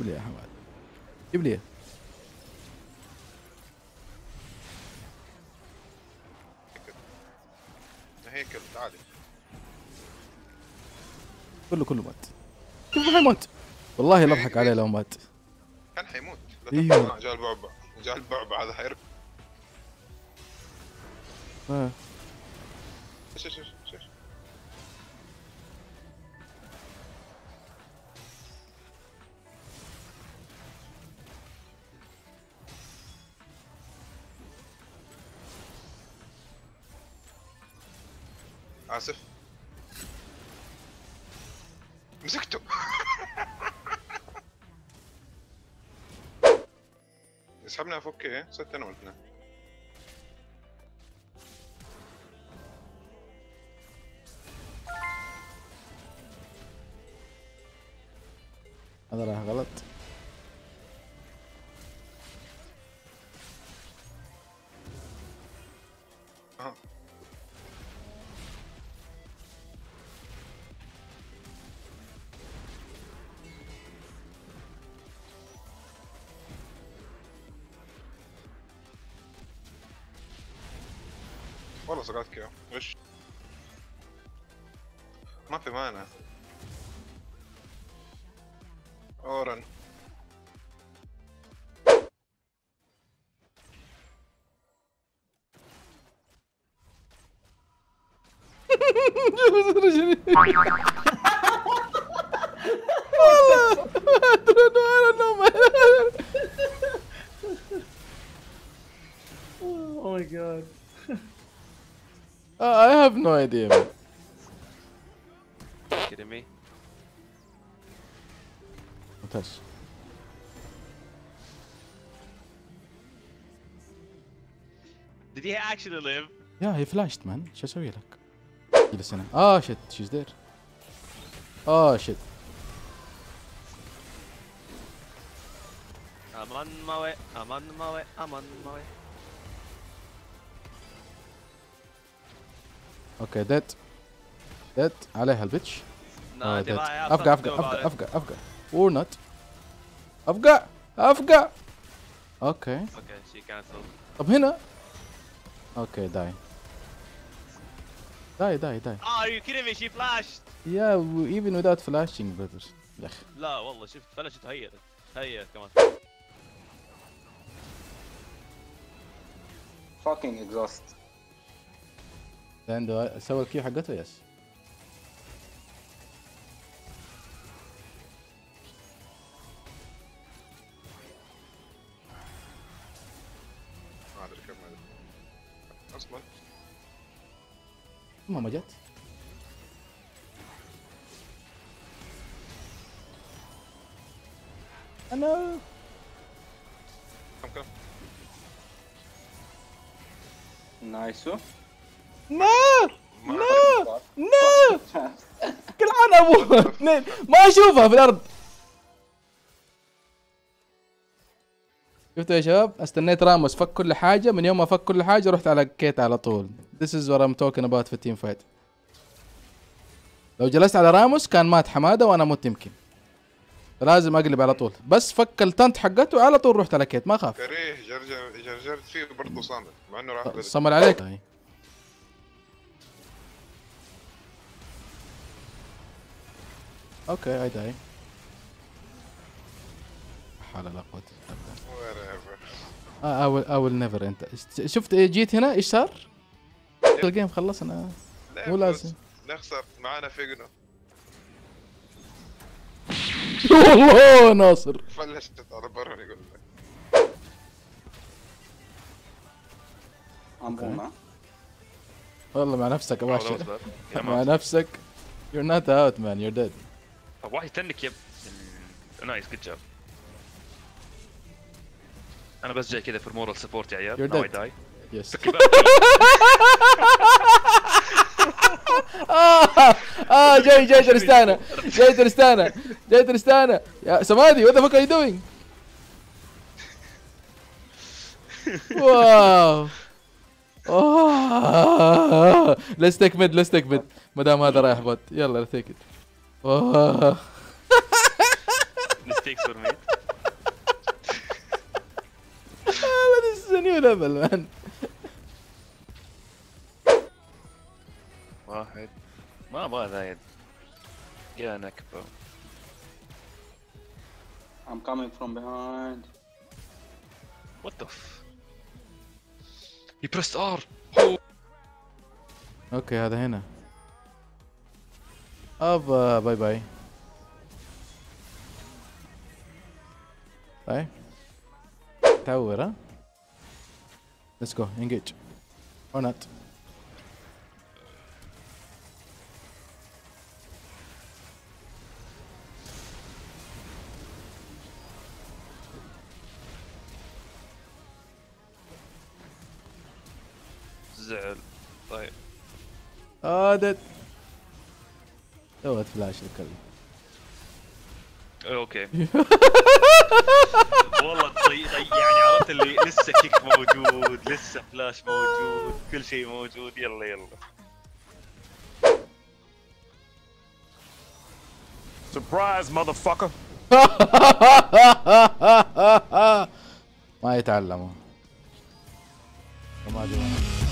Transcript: جيب لي يا حماد، جيب لي. هيكل تعالي كله مات. كيف ما حيموت؟ والله لا اضحك عليه لو مات كان حيموت. ايوه جاء البعبع، جاء البعبع هذا حيركب. اه شوف آسف مسكته. اسحبنا فوق ايه؟ صرت انا ولدنا هذا راح غلط. والله صقعتك يا وش ما في مانع. اورن جوز رجلي والله ما ادري انا. او ماي جاد I have no idea, man. Kidding me? Don't touch. Did he actually live? Yeah, he flashed, man. شو أسوي لك؟ جلس هنا. Oh shit, she's there. Oh shit. I'm on my way. I'm on my way. I'm on my way. اوكي ديت ديت عليها البيتش. افقع افقع افقع افقع افقع اور نوت افقع افقع. اوكي طب هنا اوكي داي داي داي داي. اه يو كيدين مي شي فلاشت يا ايفن وذات فلاشينج برادرز. يا اخي لا والله شفت فلاشت هيت هيت كمان. فاكينج اكزوست عنده سوى الكيو حقته. يس ما ادري كم اصلا ما جت. انا كم نايسو. لا لا لا كل عام ابوها اثنين ما اشوفها في الارض. شفتوا يا شباب؟ استنيت راموس فك كل حاجه. من يوم ما فك كل حاجه رحت على كيت على طول. This is what I'm talking about في التيم فايت. لو جلست على راموس كان مات حماده وانا مت يمكن. لازم اقلب على طول. بس فك التنت حقته على طول رحت على كيت ما خاف. كريه جرجرت فيه برضه صامد مع انه راح صمل عليك. اوكي اي داي حول لا قوة الا بالله. اول نيفر. انت شفت جيت هنا ايش صار؟ الجيم خلصنا مو لازم نخسر. معانا فيجنو والله ناصر فلشت على برا. يقول لك امبونا والله مع نفسك ابو عشان مع نفسك. You're not out man, you're dead. طب واحد يتنك يب. نايس جود جاب. انا بس جاي كذا في المورال سبورت يا عيال. ناو اي داي. يس جاي ترستانا يا سمادي وات ذا فك ار يو دوينج؟ واو اوه ليتس تيك ميد ما دام هذا رايح بوت يلا تيك ات. Oh. Mistakes were made. terrible, man. واحد ما ابغى ذا يد يا نكبه. I'm coming from behind. What the f? He pressed R. اوكي هذا هنا. ابا باي باي. باي. تعور ها؟ Let's go, engage. Or not. زعل طيب عادت سوت فلاش الكلب اوكي والله ضيعني عرفت اللي لسه كيك موجود لسه فلاش موجود كل شيء موجود يلا يلا سربرايز ماذر فاكر ما يتعلموا ما ادري